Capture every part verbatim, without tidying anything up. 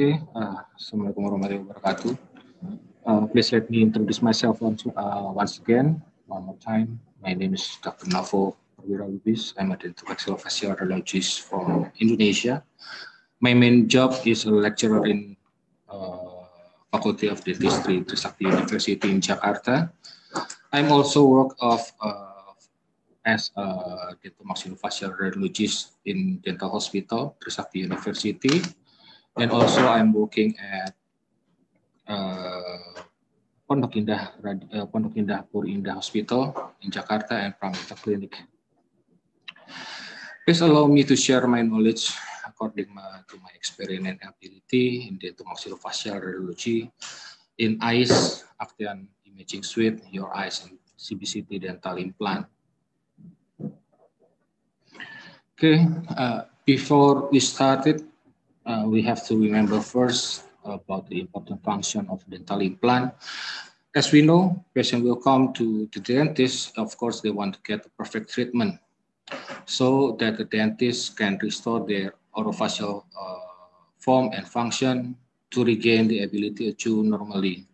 Okay. Uh, Assalamualaikum warahmatullahi wabarakatuh. Uh, please let me introduce myself once, uh, once again, one more time. My name is Doctor Novo Wiralubis. I'm a dentomaxillofacial radiologist from Indonesia. My main job is a lecturer in uh, Faculty of Dentistry, Trisakti University in Jakarta. I'm also work of uh, as a dentomaxillofacial radiologist in Dental Hospital, Trisakti University. And also I'm working at uh, Pondok Indah, uh, Pondok Indah Puri Indah Hospital in Jakarta and Pramita Clinic. Please allow me to share my knowledge according my, to my experience and ability in dentomaxillofacial radiology in I C E, Actean Imaging Suite, Your Eyes, and C B C T Dental Implant. Okay, uh, before we started, Uh, we have to remember first about the important function of dental implant. As we know, patient will come to the dentist. Of course, they want to get the perfect treatment so that the dentist can restore their orofacial uh, form and function to regain the ability to chew normally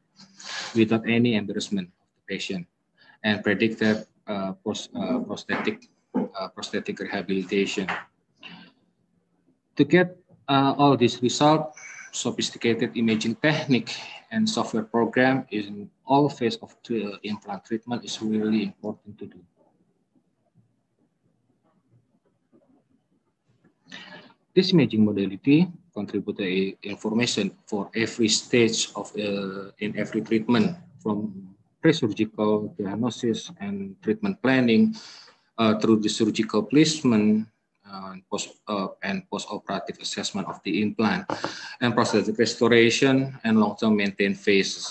without any embarrassment of the patient and predict their uh, pros uh, prosthetic, uh, prosthetic rehabilitation. To get Uh, all this result, sophisticated imaging technique and software program in all phase of the implant treatment is really important to do. This imaging modality contributes to information for every stage of uh, in every treatment, from pre-surgical diagnosis and treatment planning uh, through the surgical placement, and post uh, and post-operative assessment of the implant, and prosthetic restoration and long-term maintained phases.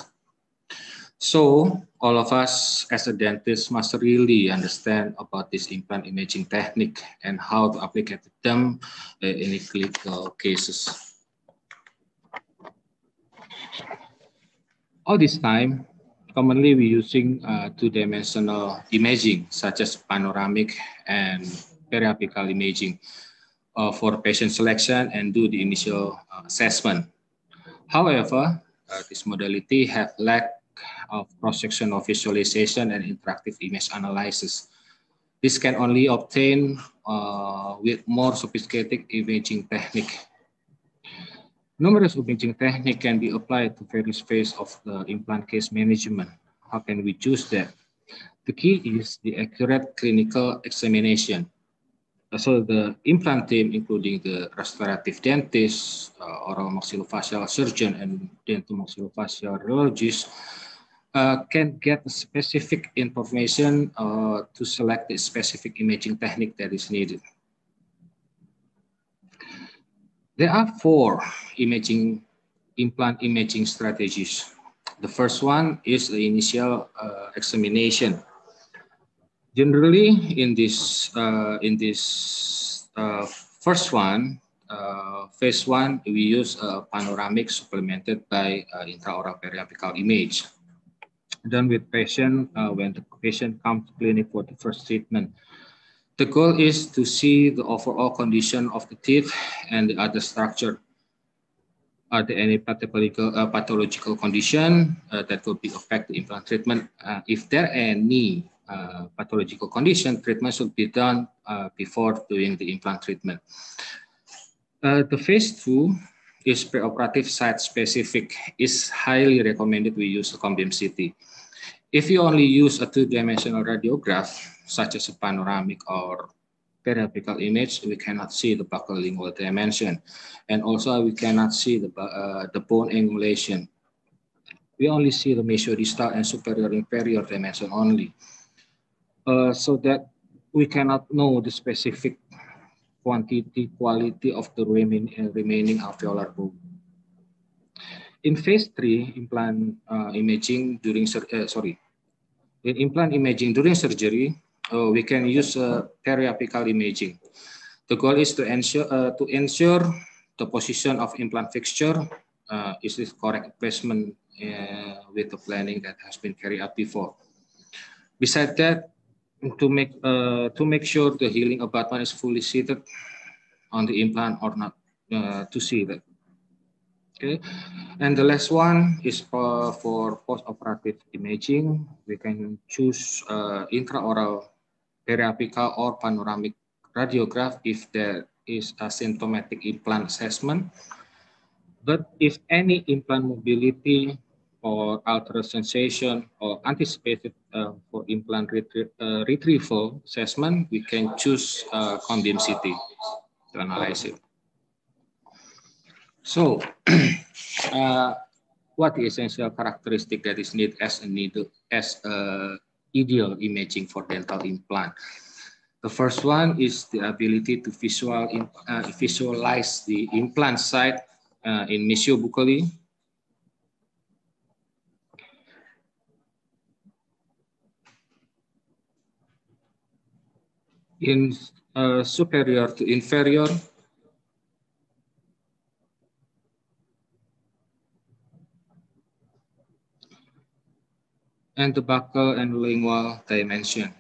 So all of us as a dentist must really understand about this implant imaging technique and how to apply them uh, in clinical cases. All this time, commonly we're using uh, two-dimensional imaging such as panoramic and periapical imaging uh, for patient selection and do the initial uh, assessment. However, uh, this modality have lack of cross-sectional visualization and interactive image analysis. This can only obtain uh, with more sophisticated imaging technique. Numerous imaging technique can be applied to various phases of the implant case management. How can we choose that? The key is the accurate clinical examination. So the implant team, including the restorative dentist, uh, oral maxillofacial surgeon, and dentomaxillofacial radiologist, uh, can get specific information uh, to select the specific imaging technique that is needed. There are four imaging implant imaging strategies. The first one is the initial uh, examination. Generally, in this uh, in this uh, first one, uh, phase one, we use a panoramic supplemented by uh, intraoral periapical image. Done with patient uh, when the patient comes to clinic for the first treatment. The goal is to see the overall condition of the teeth and the other structure. Are there any pathological, uh, pathological condition uh, that could be affect the implant treatment? Uh, if there any Uh, pathological condition, treatment should be done uh, before doing the implant treatment. Uh, the phase two is preoperative site specific. It's highly recommended we use the C B C T. If you only use a two-dimensional radiograph, such as a panoramic or periapical image, we cannot see the buccolingual dimension. And also we cannot see the, uh, the bone angulation. We only see the mesiodistal and superior inferior dimension only. Uh, so that we cannot know the specific quantity, quality of the remain, uh, remaining alveolar bone. In phase three, implant uh, imaging during uh, sorry, in implant imaging during surgery, uh, we can use uh, periapical imaging. The goal is to ensure uh, to ensure the position of implant fixture uh, is this correct placement uh, with the planning that has been carried out before. Besides that, to make uh, to make sure the healing abutment is fully seated on the implant or not, uh, to see that Okay, and the last one is uh, for post-operative imaging. We can choose uh, intraoral, periapical, or panoramic radiograph if there is a symptomatic implant assessment. But if any implant mobility or altered sensation or anticipated uh, for implant retrie uh, retrieval assessment, we can choose uh, C B C T to analyze it. So, uh, what is essential characteristic that is needed as a needle, as a ideal imaging for dental implant? The first one is the ability to visual in, uh, visualize the implant site uh, in mesiobuccally. In uh, superior to inferior. And the buccal and lingual dimension.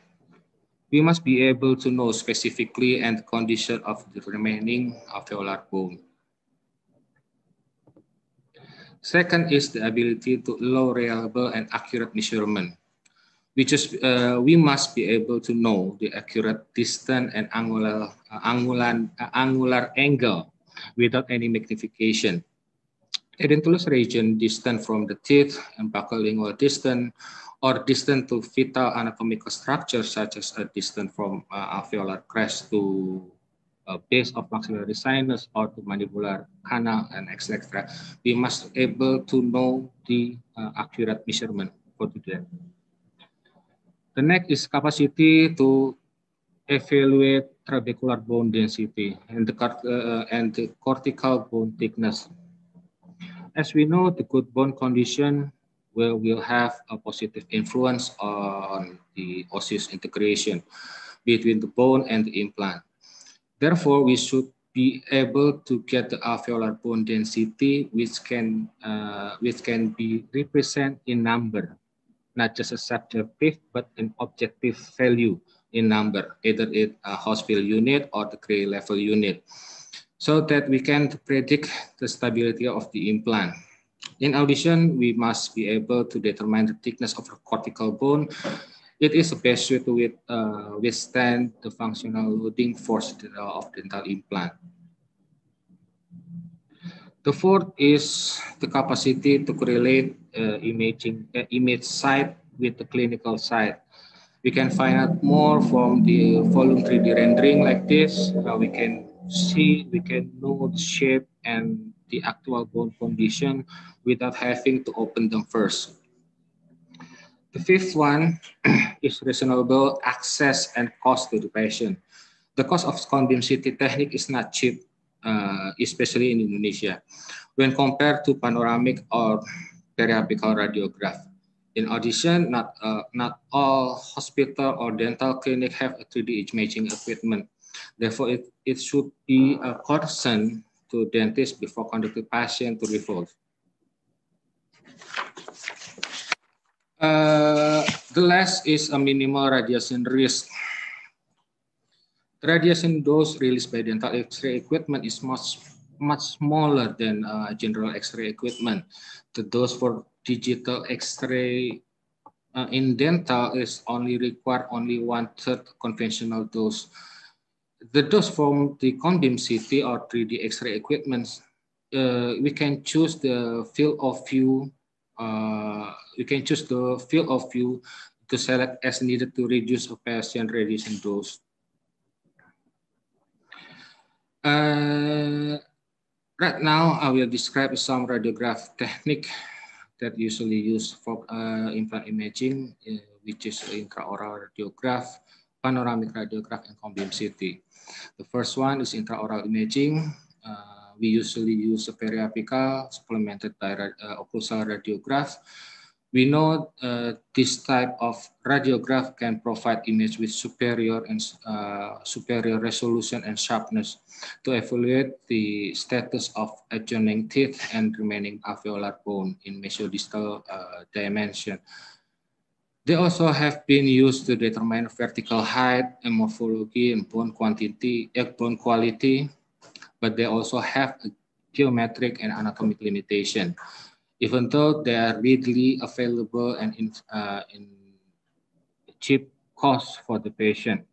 We must be able to know specifically and the condition of the remaining alveolar bone. Second is the ability to allow reliable and accurate measurement. We just uh, we must be able to know the accurate distance and angular uh, angular uh, angular angle without any magnification. Edentulous region distant from the teeth and buccal lingual distant, or distant to vital anatomical structures such as a distance from uh, alveolar crest to uh, base of maxillary sinus or to mandibular canal, and et cetera. We must able to know the uh, accurate measurement for today. The next is capacity to evaluate trabecular bone density and the, uh, and the cortical bone thickness. As we know, the good bone condition will, will have a positive influence on the osseous integration between the bone and the implant. Therefore, we should be able to get the alveolar bone density, which can, uh, which can be represented in number, not just a subjective, but an objective value in number, either in a hospital unit or the grade level unit, so that we can predict the stability of the implant. In addition, we must be able to determine the thickness of the cortical bone. It is the best way to uh, withstand the functional loading force of dental implant. The fourth is the capacity to correlate uh, imaging, uh, image site with the clinical site. We can find out more from the volume three D rendering like this. Uh, we can see, we can know the shape and the actual bone condition without having to open them first. The fifth one is reasonable access and cost to the patient. The cost of C B C T technique is not cheap, uh, especially in Indonesia, when compared to panoramic or periapical radiograph. In addition, not, uh, not all hospital or dental clinic have a three D imaging equipment. Therefore, it, it should be a concern to dentists before conducting patient to referral. Uh, the last is a minimal radiation risk. The radiation dose released by dental X-ray equipment is much, much smaller than uh, general X-ray equipment. The dose for digital X-ray uh, in dental is only required only one-third conventional dose. The dose from the C B C T or three D X-ray equipment, uh, we can choose the field of view. Uh, we can choose the field of view to select as needed to reduce a patient radiation dose. Uh, right now, I will describe some radiograph technique that usually used for uh, implant imaging, uh, which is intraoral radiograph, panoramic radiograph, and C B C T. The first one is intraoral imaging. Uh, we usually use a periapical supplemented by uh, occlusal radiograph. We know uh, this type of radiograph can provide image with superior and uh, superior resolution and sharpness to evaluate the status of adjoining teeth and remaining alveolar bone in mesiodistal uh, dimension. They also have been used to determine vertical height and morphology and bone quantity, bone quality, but they also have geometric and anatomic limitation, even though they are readily available and in, uh, in cheap cost for the patient.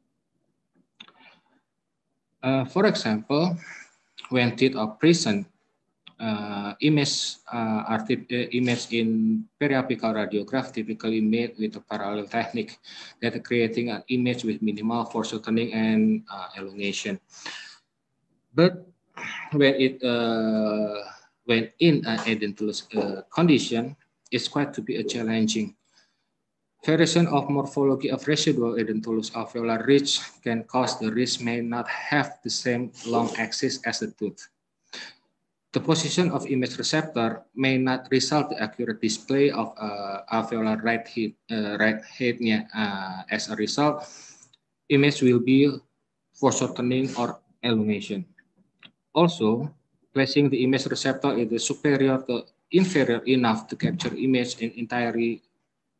Uh, for example, when teeth are present, uh, image, uh, are uh, image in periapical radiograph typically made with a parallel technique that are creating an image with minimal foreshortening and uh, elongation. But when it uh, when in an edentulous uh, condition, it's quite to be a challenging. Variation of morphology of residual edentulous alveolar ridge can cause the ridge may not have the same long axis as the tooth. The position of image receptor may not result the accurate display of uh, alveolar right head, uh, right headnya. Uh, as a result, image will be foreshortening or elongation. Also, placing the image receptor is superior to inferior enough to capture image in entirely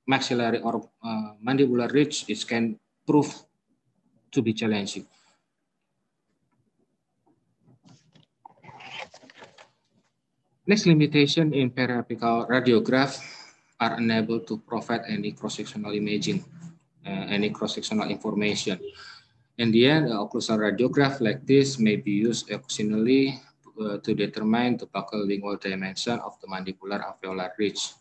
maxillary or uh, mandibular ridge, it can prove to be challenging. Next limitation in periapical radiograph are unable to provide any cross-sectional imaging, uh, any cross-sectional information. In the end, the occlusal radiograph like this may be used occasionally uh, to determine the buccal lingual dimension of the mandibular alveolar ridge.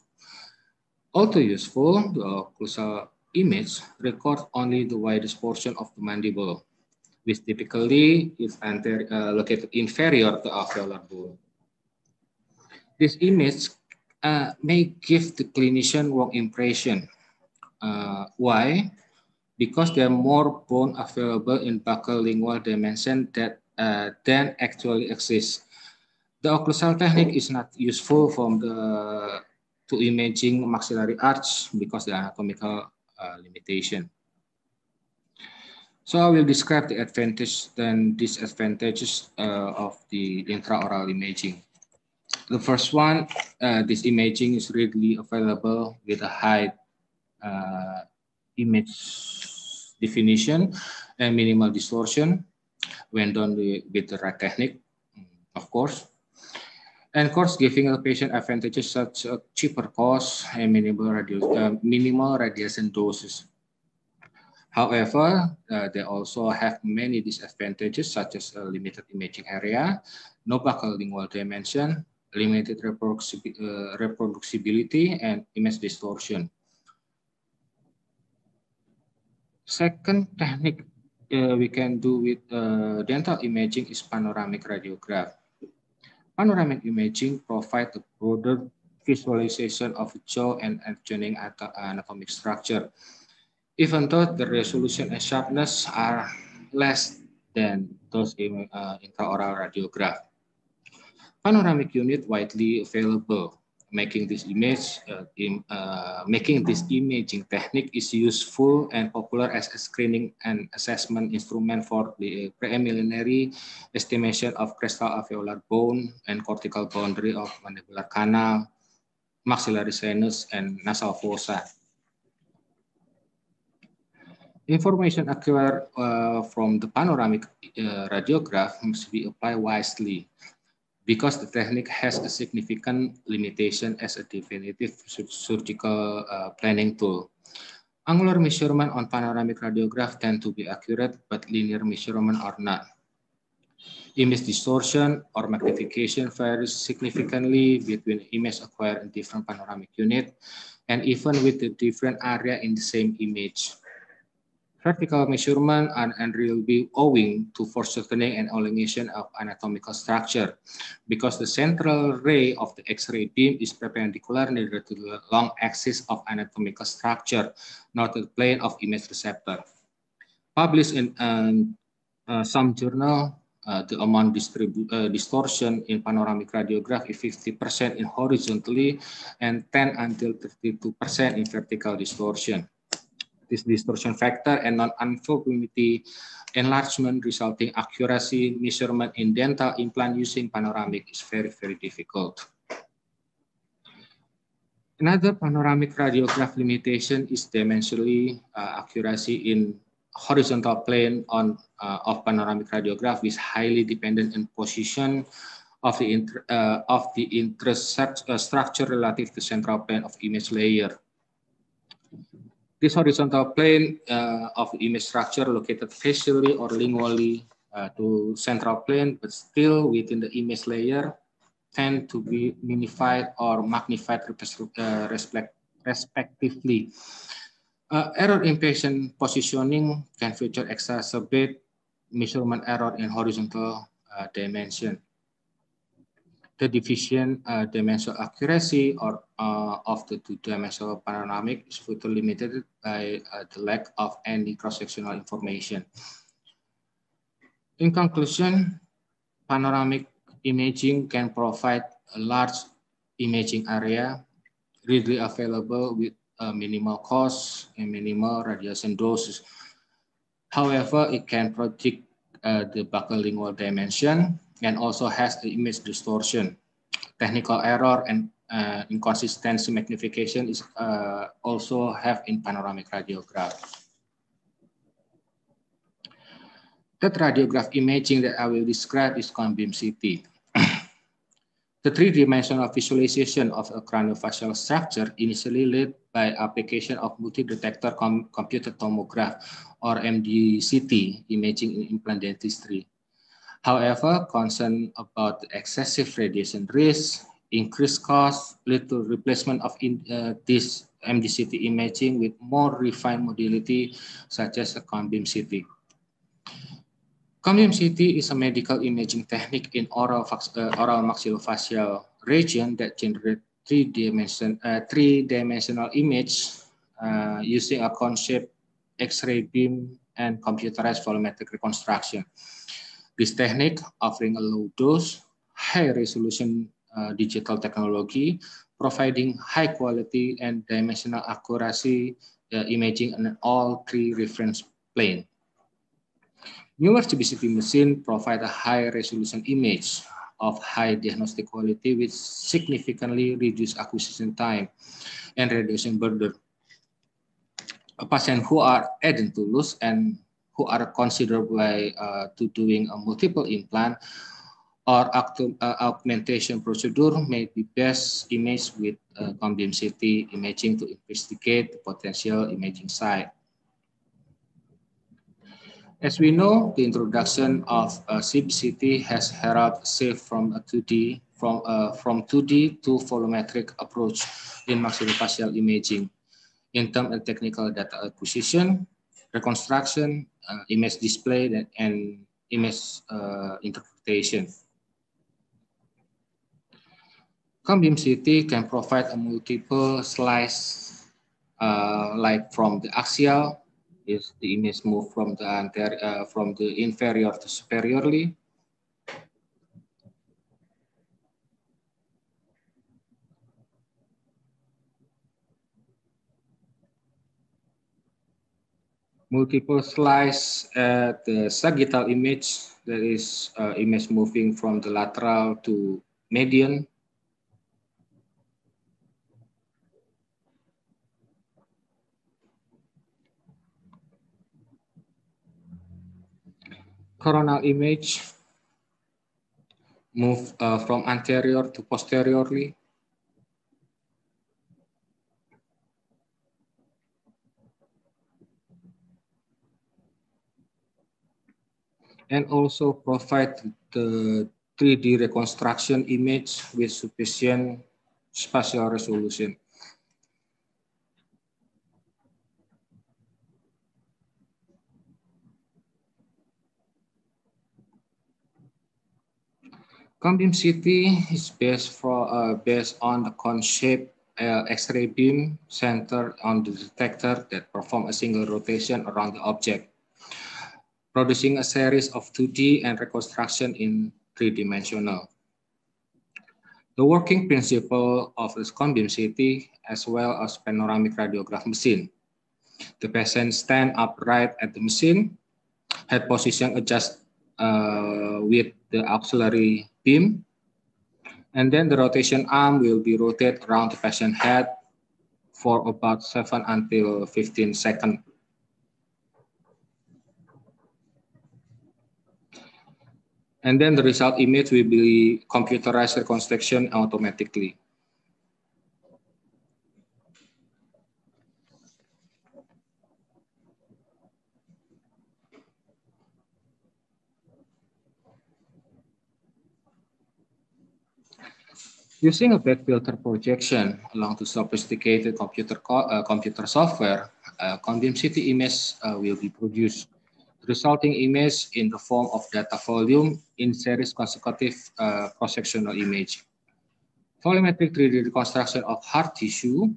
Also useful, the occlusal image records only the widest portion of the mandible, which typically is anterior, uh, located inferior to alveolar bone. This image uh, may give the clinician wrong impression. Uh, why? Because there are more bone available in buccal lingual dimension that uh, than actually exists. The occlusal technique is not useful from the to imaging maxillary arch because the anatomical uh, limitation. So I will describe the advantages and disadvantages uh, of the intraoral imaging. The first one, uh, this imaging is readily available with a high uh, image definition and minimal distortion when done with the right technique, of course. And of course, giving the patient advantages such as cheaper cost and minimal, radi uh, minimal radiation doses. However, uh, they also have many disadvantages such as uh, limited imaging area, no buccal lingual dimension, limited reproduci uh, reproducibility, and image distortion. Second technique uh, we can do with uh, dental imaging is panoramic radiograph. Panoramic imaging provides a broader visualization of jaw and adjoining anatomic structure, even though the resolution and sharpness are less than those in uh, intraoral radiograph. Panoramic unit widely available, making this image, uh, in, uh, making this imaging technique is useful and popular as a screening and assessment instrument for the preliminary estimation of crestal alveolar bone and cortical boundary of mandibular canal, maxillary sinus, and nasal fossa. Information acquired uh, from the panoramic uh, radiograph must be applied wisely, because the technique has a significant limitation as a definitive surgical uh, planning tool. Angular measurement on panoramic radiograph tend to be accurate, but linear measurement are not. Image distortion or magnification varies significantly between images acquired in different panoramic unit and even with the different area in the same image. Vertical measurement are unreadily owing to foreshortening and elongation of anatomical structure because the central ray of the X-ray beam is perpendicular neither to the long axis of anatomical structure nor to the plane of image receptor. Published in um, uh, some journal, uh, the amount uh, distortion in panoramic radiograph is fifty percent in horizontally and ten until thirty-two percent in vertical distortion. This distortion factor and non-uniformity enlargement resulting accuracy measurement in dental implant using panoramic is very, very difficult. Another panoramic radiograph limitation is dimensionally uh, accuracy in horizontal plane on, uh, of panoramic radiograph is highly dependent on position of the inter, uh, of the intrastructure relative to central plane of image layer. This horizontal plane uh, of image structure located facially or lingually uh, to central plane, but still within the image layer, tend to be minified or magnified uh, respect, respectively. Uh, error in patient positioning can further exacerbate measurement error in horizontal uh, dimension. The division uh, dimensional accuracy or uh, of the two-dimensional panoramic is further limited by uh, the lack of any cross-sectional information. In conclusion, panoramic imaging can provide a large imaging area readily available with a minimal cost and minimal radiation doses. However, it can predict uh, the buccolingual dimension and also has the image distortion. Technical error and uh, inconsistency magnification is uh, also have in panoramic radiograph. That radiograph imaging that I will describe is called B I M C T. The three-dimensional visualization of a craniofacial structure initially led by application of multi-detector com computed tomograph or M D C T imaging in implant dentistry. However, concern about excessive radiation risk, increased cost, led to replacement of in, uh, this M D C T imaging with more refined modality such as a C B C T. C B C T is a medical imaging technique in oral, uh, oral maxillofacial region that generates three-dimension, uh, three-dimensional image uh, using a concept X-ray beam and computerized volumetric reconstruction. This technique, offering a low dose, high-resolution uh, digital technology, providing high-quality and dimensional accuracy uh, imaging in all three reference planes. Newer C B C T machine provide a high-resolution image of high diagnostic quality with significantly reduced acquisition time and radiation burden. Patients who are adherent to loss and who are considered by uh, to doing a multiple implant or uh, augmentation procedure may be best imaged with uh, C B C T imaging to investigate the potential imaging site. As we know, the introduction of uh, C B C T has heralded a shift from a two D from uh, from two D to volumetric approach in maxillofacial imaging, in terms of technical data acquisition, reconstruction, uh, image display, and, and image uh, interpretation. C B C T can provide a multiple slice, uh, like from the axial. Is the image move from the anterior, uh, from the inferior to superiorly? Multiple slice at the sagittal image. That is uh, image moving from the lateral to median. Coronal image move uh, from anterior to posteriorly. And also provide the three D reconstruction image with sufficient spatial resolution. C B C T is based for uh, based on the concept uh, X-ray beam centered on the detector that perform a single rotation around the object, producing a series of two D and reconstruction in three-dimensional. The working principle of the C B C T as well as panoramic radiograph machine. The patient stand upright at the machine, head position adjust uh, with the auxiliary beam, and then the rotation arm will be rotated around the patient head for about seven until fifteen seconds. And then the result image will be computerized reconstruction automatically. Using a backfilter projection along to sophisticated computer co uh, computer software, uh, condensity image uh, will be produced. The resulting image in the form of data volume in series consecutive uh, cross-sectional image. Volumetric three D reconstruction of hard tissue,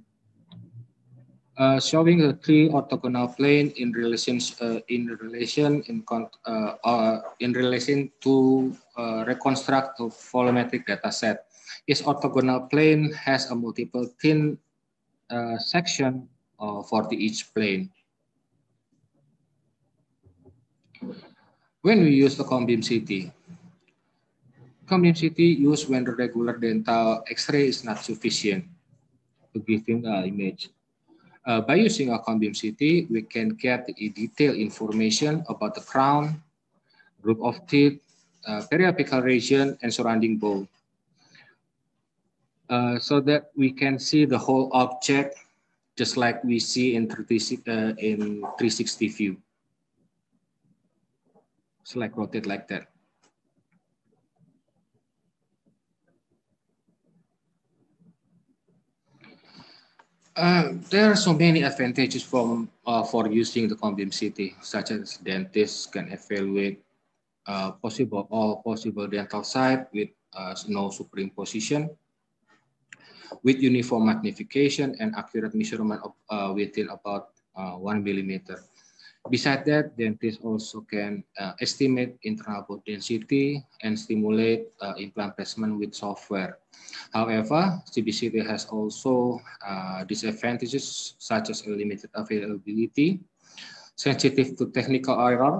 uh, showing the three orthogonal plane in relation uh, in relation in con uh, uh, in relation to uh, reconstruct the volumetric data set. Each orthogonal plane has a multiple thin uh, section uh, for the each plane. When we use the CBCT, CBCT used when the regular dental X-ray is not sufficient to giving an image. Uh, by using a CBCT, we can get the detailed information about the crown, group of teeth, uh, periapical region, and surrounding bone. Uh, so that we can see the whole object, just like we see in three sixty view. So like rotate like that. Uh, there are so many advantages from uh, for using the CBCT, such as dentists can evaluate uh, possible all possible dental site with uh, no superimposition, with uniform magnification and accurate measurement of uh, within about uh, one millimeter. Besides that, dentists also can uh, estimate internal bone density and stimulate uh, implant placement with software. However, C B C T has also uh, disadvantages such as limited availability, sensitive to technical error,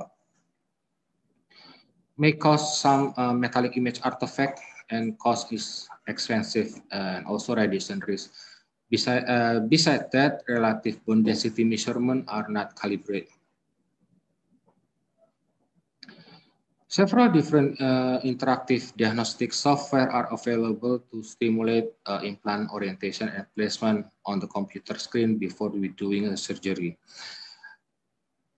may cause some uh, metallic image artifact, and cost is expensive and also radiation risk. Besides uh, beside that, relative bone density measurements are not calibrated. Several different uh, interactive diagnostic software are available to stimulate uh, implant orientation and placement on the computer screen before we doing a surgery.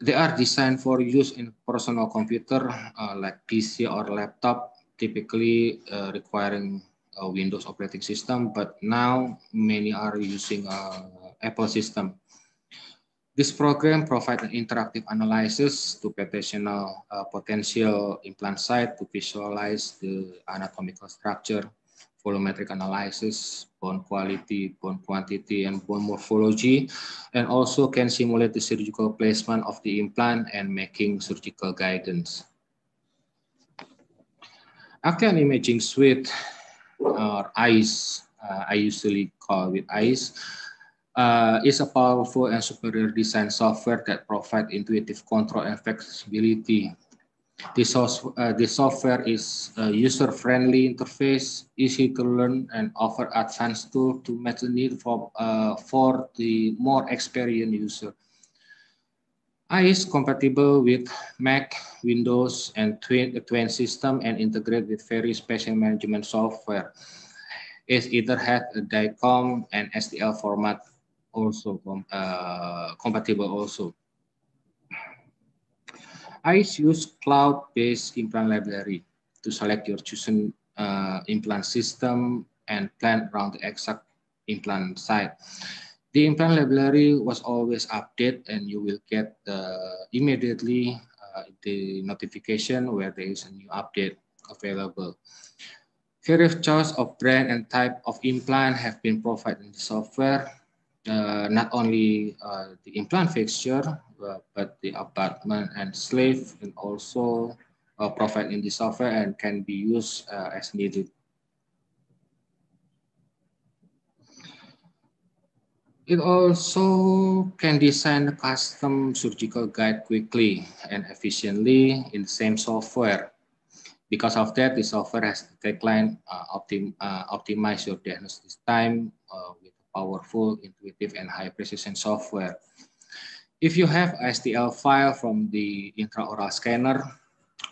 They are designed for use in personal computer uh, like P C or laptop, typically uh, requiring a Windows operating system, but now many are using uh, Apple system. This program provides an interactive analysis to potential, uh, potential implant site to visualize the anatomical structure, volumetric analysis, bone quality, bone quantity, and bone morphology, and also can simulate the surgical placement of the implant and making surgical guidance. After an imaging suite, or I C E, uh, I usually call it I C E, uh, is a powerful and superior design software that provides intuitive control and flexibility. This, uh, this software is a user-friendly interface, easy to learn, and offer advanced tools to match the need for, uh, for the more experienced user. I C E is compatible with Mac, Windows, and Twin, twin system and integrate with various patient management software. It either has a DICOM and S T L format also uh, compatible also. I C E use cloud-based implant library to select your chosen uh, implant system and plan around the exact implant site. The implant library was always updated, and you will get uh, immediately uh, the notification where there is a new update available. Various choice of brand and type of implant have been provided in the software, uh, not only uh, the implant fixture, uh, but the abutment and sleeve, and also uh, provided in the software and can be used uh, as needed. It also can design a custom surgical guide quickly and efficiently in the same software. Because of that, the software has the tagline, uh, optim uh, optimize your diagnosis time uh, with powerful, intuitive, and high precision software. If you have S T L file from the intraoral scanner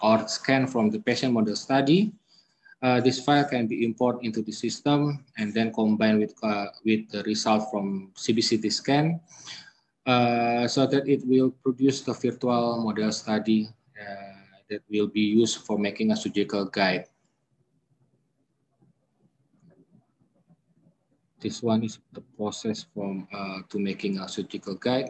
or scanned from the patient model study. Uh, this file can be imported into the system and then combined with, uh, with the result from C B C T scan uh, so that it will produce the virtual model study uh, that will be used for making a surgical guide. This one is the process from uh, to making a surgical guide.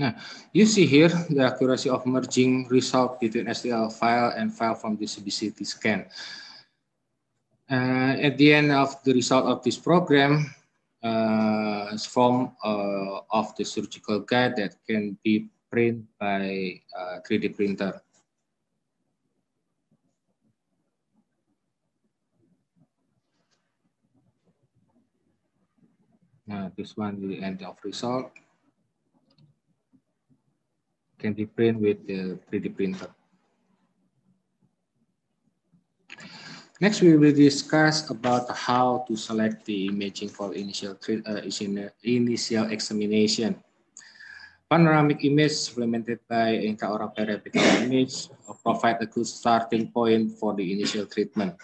Now, you see here the accuracy of merging result between S T L file and file from the C B C T scan. Uh, at the end of the result of this program, uh, is form uh, of the surgical guide that can be printed by uh, three D printer. Now, this one is the end of result. Can be printed with the three D printer. Next, we will discuss about how to select the imaging for initial, uh, initial examination. Panoramic image supplemented by intraoral periapical image provide a good starting point for the initial treatment.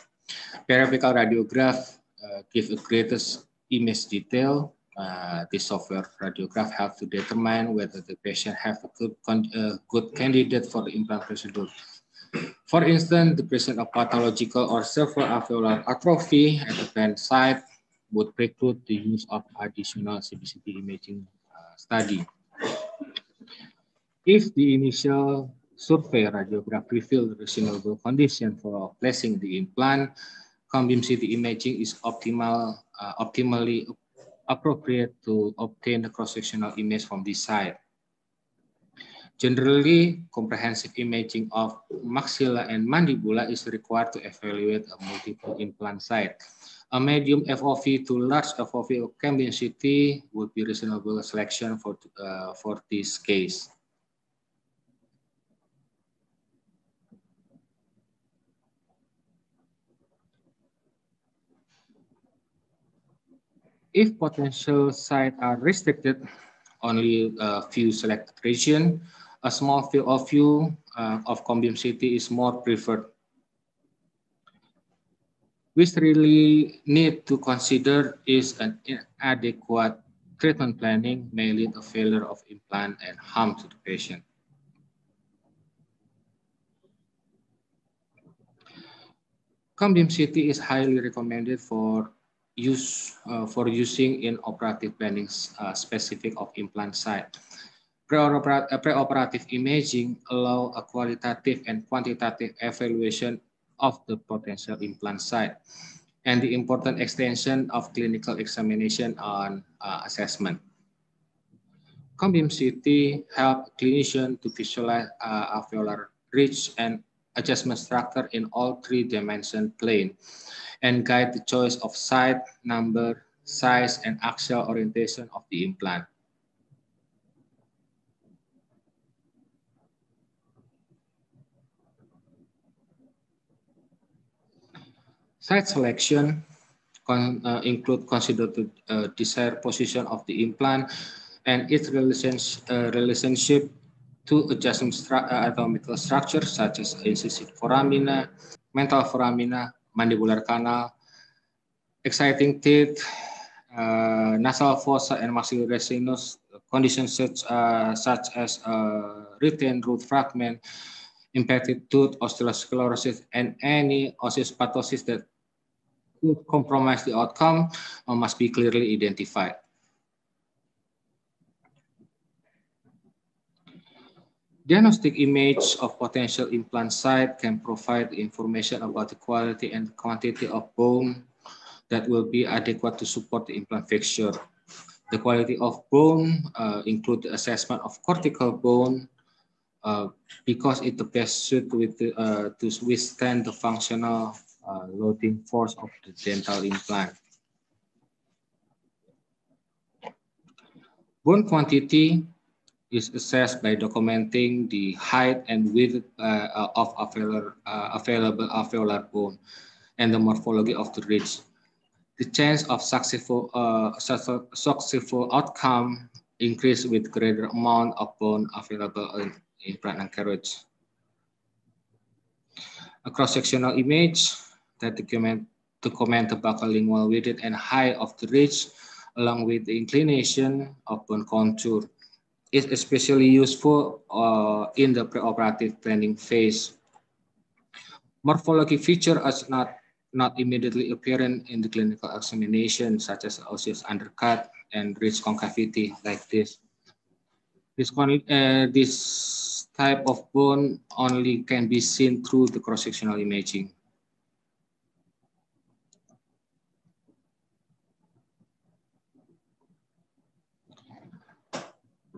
Periapical radiograph uh, give the greatest image detail. Uh, this software radiograph helps to determine whether the patient has a good, uh, good candidate for the implant procedure. For instance, the presence of pathological or cerebral atrophy at the implant site would preclude the use of additional C B C T imaging uh, study. If the initial survey radiograph reveals reasonable condition for placing the implant, Combeam C T imaging is optimal, uh, optimally appropriate to obtain the cross-sectional image from this side. Generally, comprehensive imaging of maxilla and mandibula is required to evaluate a multiple implant site. A medium F O V to large F O V of Combeam C T would be reasonable selection for, uh, for this case. If potential sites are restricted, only a few selected region, a small field of view uh, of Combeam C T is more preferred. We really need to consider is an inadequate treatment planning may lead to failure of implant and harm to the patient. Combeam C T is highly recommended for use uh, for using in operative planning uh, specific of implant site. Preoperative imaging allow a qualitative and quantitative evaluation of the potential implant site and the important extension of clinical examination on uh, assessment. Combeam C T help clinician to visualize uh, alveolar ridge and adjustment structure in all three dimension plane and guide the choice of site, number, size, and axial orientation of the implant. Site selection con, uh, include consider the uh, desired position of the implant and its relationship, uh, relationship to adjustment stru anatomical structure such as incisive foramina, mental foramina, mandibular canal, exciting teeth, uh, nasal fossa, and maxillary sinus. Conditions such, uh, such as uh, retained root fragment, impacted tooth, osteosclerosis, and any osteopathosis that could compromise the outcome uh, must be clearly identified. Diagnostic image of potential implant site can provide information about the quality and quantity of bone that will be adequate to support the implant fixture. The quality of bone uh, includes the assessment of cortical bone uh, because it's the best suit with the, uh, to withstand the functional uh, loading force of the dental implant. Bone quantity is assessed by documenting the height and width uh, of alveolar, uh, available alveolar bone and the morphology of the ridge. The chance of successful, uh, successful outcome increase with greater amount of bone available in implant and carriage. A cross-sectional image that document, document the buccolingual width and height of the ridge along with the inclination of bone contour is especially useful uh, in the preoperative planning phase. Morphology feature is not not immediately apparent in the clinical examination, such as osseous undercut and ridge concavity like this. This, one, uh, this type of bone only can be seen through the cross-sectional imaging.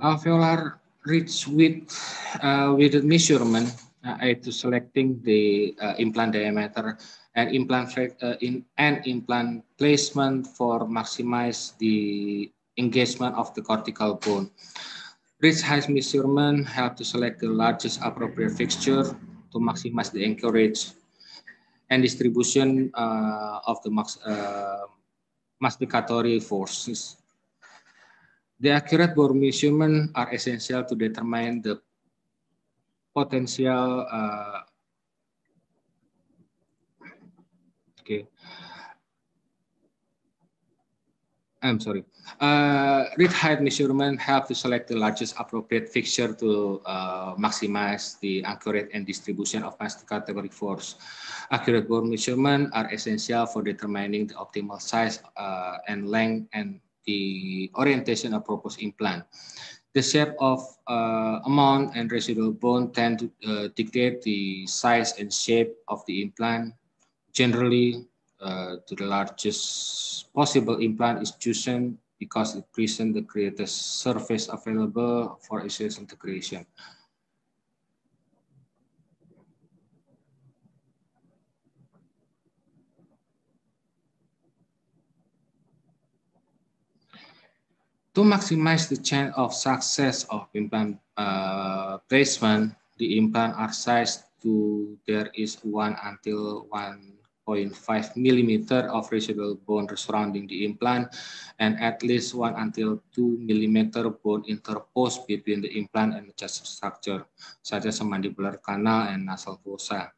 Alveolar ridge width uh, with measurement uh, to selecting the uh, implant diameter and implant uh, in and implant placement for maximize the engagement of the cortical bone. Ridge height measurement help to select the largest appropriate fixture to maximize the anchorage and distribution uh, of the max, uh, masticatory forces. The accurate bone measurements are essential to determine the potential uh, Okay. I'm sorry. Uh, ridge height measurement help to select the largest appropriate fixture to uh, maximize the accurate and distribution of masticatory force. Accurate bone measurement are essential for determining the optimal size uh, and length and the orientation of proposed implant. The shape of uh, amount and residual bone tend to uh, dictate the size and shape of the implant. Generally, uh, to the largest possible implant is chosen because it presents the greatest surface available for osseous integration. To maximize the chance of success of implant uh, placement, the implant are sized to there is one until one. zero point five millimeter of residual bone surrounding the implant and at least one until two millimeter bone interposed between the implant and adjacent structure, such as a mandibular canal and nasal fossa.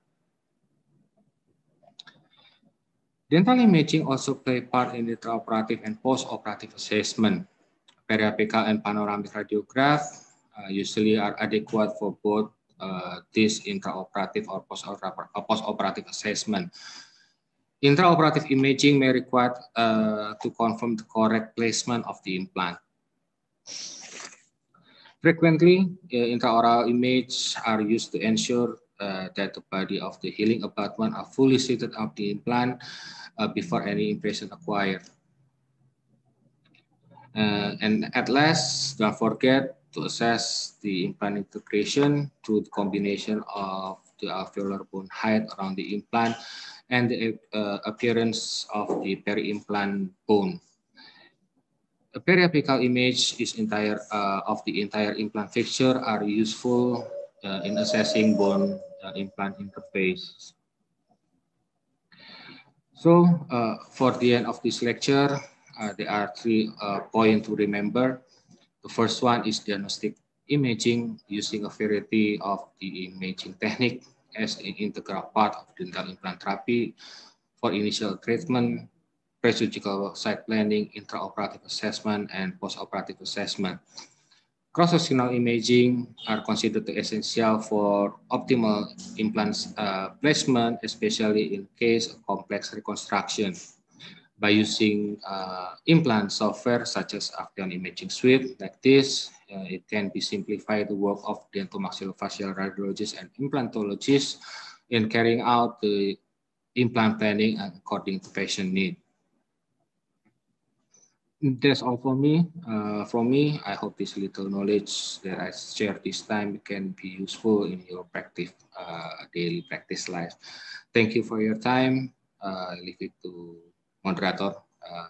Dental imaging also play part in the intraoperative and post-operative assessment. Periapical and panoramic radiograph uh, usually are adequate for both uh, this intraoperative or post-operative assessment. Intraoperative imaging may require uh, to confirm the correct placement of the implant. Frequently, uh, intraoral images are used to ensure uh, that the body of the healing abutment are fully seated of the implant uh, before any impression acquired. Uh, and at last, don't forget to assess the implant integration through the combination of the alveolar bone height around the implant and the uh, appearance of the peri-implant bone. A periapical image is entire, uh, of the entire implant fixture are useful uh, in assessing bone uh, implant interface. So uh, for the end of this lecture, uh, there are three uh, points to remember. The first one is diagnostic imaging using a variety of the imaging technique as an integral part of dental implant therapy for initial treatment, pre-surgical site planning, intraoperative assessment, and post-operative assessment. Cross-sectional imaging are considered essential for optimal implant uh, placement, especially in case of complex reconstruction. By using uh, implant software such as Acteon Imaging Suite like this, uh, it can be simplified the work of dentomaxillofacial radiologists and implantologists in carrying out the implant planning according to patient need. That's all for me. Uh, from me, I hope this little knowledge that I share this time can be useful in your practice, uh, daily practice life. Thank you for your time. Uh, leave it to Moderator, uh,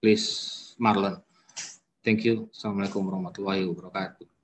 please Marlon. Thank you. Assalamualaikum warahmatullahi wabarakatuh.